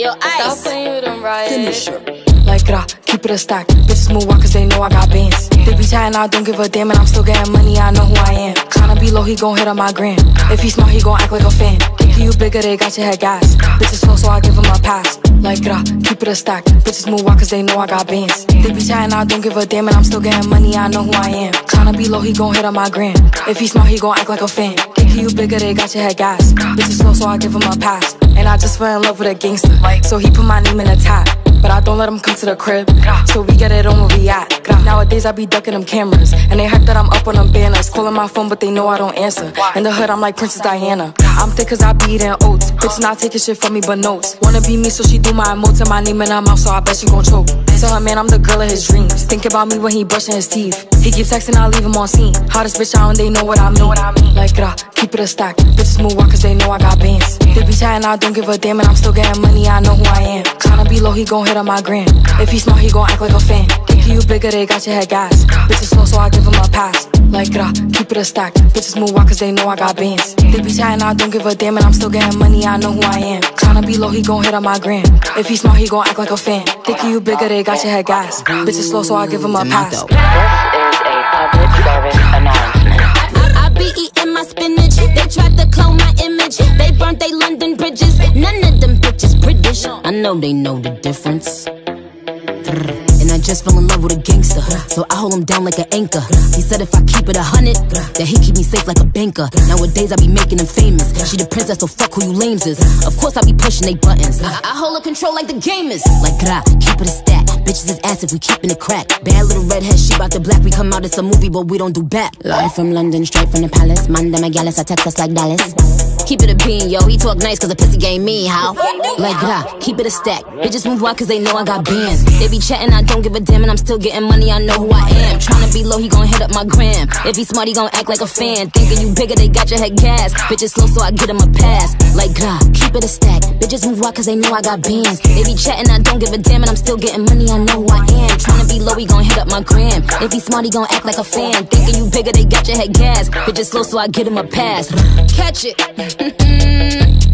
yo, ice. Stop playing with them riots. Finish her. Like grah, keep it a stack. Bitches move wild cause they know I got bands. They be chatting, I don't give a damn, and I'm still getting money, I know who I am. Tryna be low, he gon' hit on my gram. If he smart, he gon' act like a fan. If you bigger, they got your head gas. Bitches slow, so I give him a pass. Like grah, keep it a stack. Bitches move wild cause they know I got bands. They be chatting, I don't give a damn, and I'm still getting money, I know who I am. Tryna be low, he gon' hit on my gram. If he smart, he gon' act like a fan. If you bigger, they got your head gas. Bitches slow, so I give him a pass. And I just fell in love with a gangster, so he put my name in a tap. But I don't let him come to the crib, so we get it on where we at. Nowadays I be ducking them cameras, and they hype that I'm up on them banners. Calling my phone but they know I don't answer. In the hood I'm like Princess Diana. I'm thick cause I be eating oats. Bitch not taking shit from me but notes. Wanna be me so she do my emotes. And my name in her mouth so I bet she gon' choke. Tell her man I'm the girl of his dreams. Think about me when he brushing his teeth. He keep texting I leave him on scene. Hottest bitch out and they know what I mean. Like grah, keep it a stack. Bitches move wild cause they know I got bands. They be chatting I don't give a damn and I'm still getting money I know who I am. Tryna be low he gon' hit on my gram. If he smart he gon' act like a fan. If you bigger they got your head gas. Bitches slow so I give him a pass. Like grah, keep it a stack. Bitches move wild cause they know I got bands. They be chatting I don't give a damn and I'm still getting money I know who I am. Tryna be low he gon' hit on my gram. If he smart he gon' act like a fan. Think you bigger they got your head gas. Bitches slow so I give him a pass. This is a public service announcement. I be eating my spinach. They tried to clone my image. They burnt they London bridges. None of them bitches British. I know they know the difference. And I just fell in love with a gangster, so I hold him down like an anchor. He said if I keep it 100, that he keep me safe like a banker. Nowadays I be making him famous. She the princess, so fuck who you lames is. Of course I be pushing they buttons. I hold up control like the gamers. Like grah, keep it a stack. Bitches is ass if we keepin' it crack. Bad little redhead, she bout the black. We come out, it's a movie, but we don't do back. Live from London, straight from the palace. Monday, my gallus, I text us like Dallas. Keep it a bean, yo. He talk nice cause the pussy game mean, how? Like grah, keep it a stack. Bitches move wild cause they know I got bands. They be chatting, I don't give a damn, and I'm still getting money, I know who I am. Tryna be low, he gon' hit up my gram. If he smart, he gon' act like a fan. Thinking you bigger, they got your head gas. Bitches slow, so I get him a pass. Like grah, keep it a stack. Bitches move wild cause they know I got bands. They be chatting, I don't give a damn, and I'm still getting money, I know who I am. Tryna be low, he gon' hit up my gram. If he smart, he gon' act like a fan. Thinking you bigger, they got your head gas. Bitches slow, so I get him a pass. Catch it.